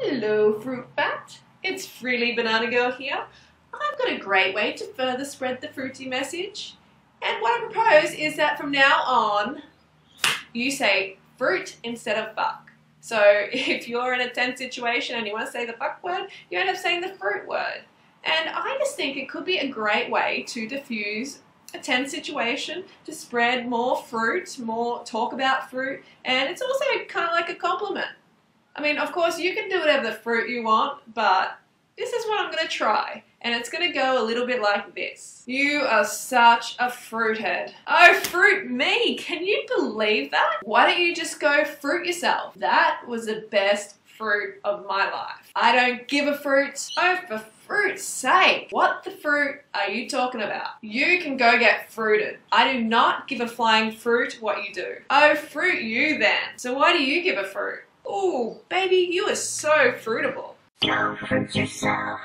Hello Fruit Bat, it's Freely Banana Girl here. I've got a great way to further spread the fruity message, and what I propose is that from now on you say fruit instead of fuck. So if you're in a tense situation and you want to say the fuck word, you end up saying the fruit word. And I just think it could be a great way to diffuse a tense situation, to spread more fruit, more talk about fruit, and it's also kind of like a compliment. I mean, of course, you can do whatever the fruit you want, but this is what I'm going to try. And it's going to go a little bit like this. You are such a fruit head. Oh, fruit me! Can you believe that? Why don't you just go fruit yourself? That was the best fruit of my life. I don't give a fruit. Oh, for fruit's sake. What the fruit are you talking about? You can go get fruited. I do not give a flying fruit what you do. Oh, fruit you then. So why do you give a fruit? Oh, baby, you are so fruitable. Go fruit yourself.